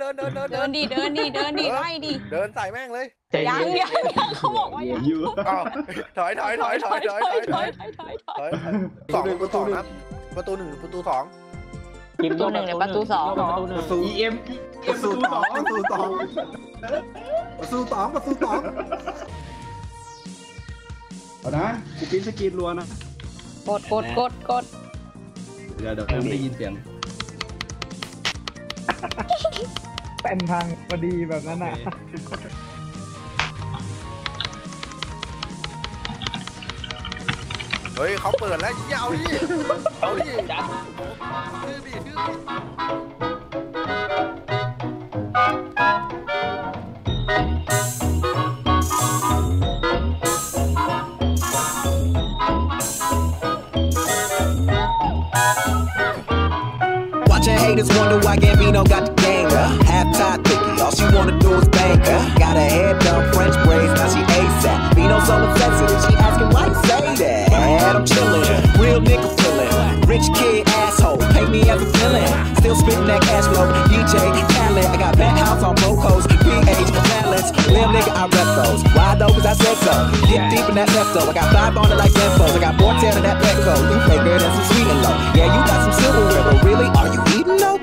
เดินดิไล่ดิเดินใส่แม่งเลยยังเขาบอกว่ายังถอย2 ประตู 1ประตู 1 ประตู 2ประตู 1เนี่ยประตู 2ประตู EM ประตู 2เอานะกูปิ้นสกรีนรัวนะกดเดี๋ยวไม่ได้ยินเสียงเป็นทางพอดีแบบนั้นน่ะเฮ้ยเขาเปิดแล้วยาวดิเอาดิHaters wonder why Gambino got the game. Half-tied picky, all she wanna do is bang. Got her head done, French braids, now she ASAP. Bino's so insensitive, she asking why you say that. And I'm chillin', real nigga feelin', rich kid asshole, pay me as a villain. Still spittin' that cash flow, DJ talent. I got that house on Bocos, PH balance. Lil nigga, I rep those. Why though? 'Cause I said so. Get deep in that left though. I got 5 on it like Zemfos. I got more tail in that Petco. You play better than some sweet and low. Yeah, you got some silverware, but really, are you? Are you eating though?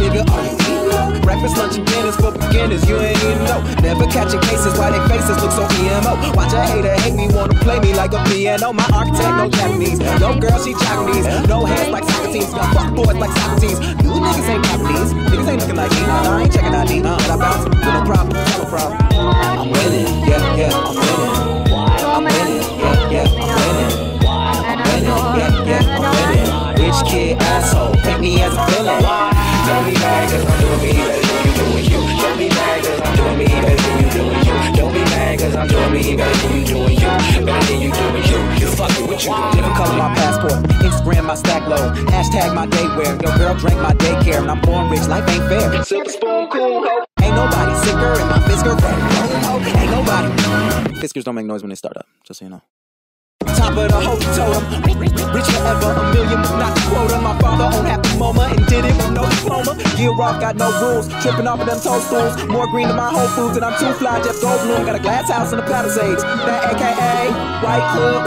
Nigga, are you eating though? Breakfast, lunch, and dinner's for beginners, you ain't even know. Never catching cases, why they faces look so emo. Watch a hater hate me, wanna play me like a piano. My architect, no Japanese, no girl, she Japanese. No hands like Socrates, no fuck boys like Socrates. You niggas ain't Japanese, niggas ain't looking like me. I ain't checking ID, but I bounce, no problem, no problem. I'm winning, yeah, yeah, I'm winning. I'm winning, yeah, yeah, I'm winning. I'm winning, yeah, yeah, I'm winning. Rich kid asshole, take me as a villain. Don't be mad 'cause I'm doing me better than you doing you. Don't be mad 'cause I'm doing me better than you doing you. Don't be mad 'cause I'm doing me better than you doing you. Better than you doing you. You fucking with you. Living color my passport, Instagram my stack load, hashtag my day wear. Your girl drank my daycare, and I'm born rich. Life ain't fair. Silver spoon, cool hoe. Ain't nobody sicker in my Fisker run. Ain't nobody. Fiskers don't make noise when they start up. Just so you know.Top of the holy totem, rich forever, a million was not the quota. My father owned half the MoMA and did it with no diploma. Year off, got no rules, tripping off of them toadstools. More green than my Whole Foods, and I'm too fly, Jeff Goldblum. Got a glass house in the Palisades, that AKA white hood,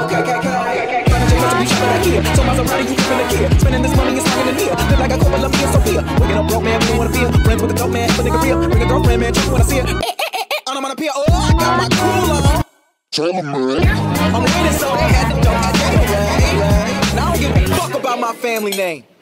OKKK. So much I'm riding, you flipping a gear. Spending this money, it's not gonna deal. Live like a couple of me and Sophia. Waking up broke man, we don't wanna feel. Friends with a dope man, but nigga real. Bring a girlfriend, man, you wanna see her. On I'm on a pier, oh, I got my cool on.I'm winning, so they had to throw that away. And I don't give a fuck about my family name.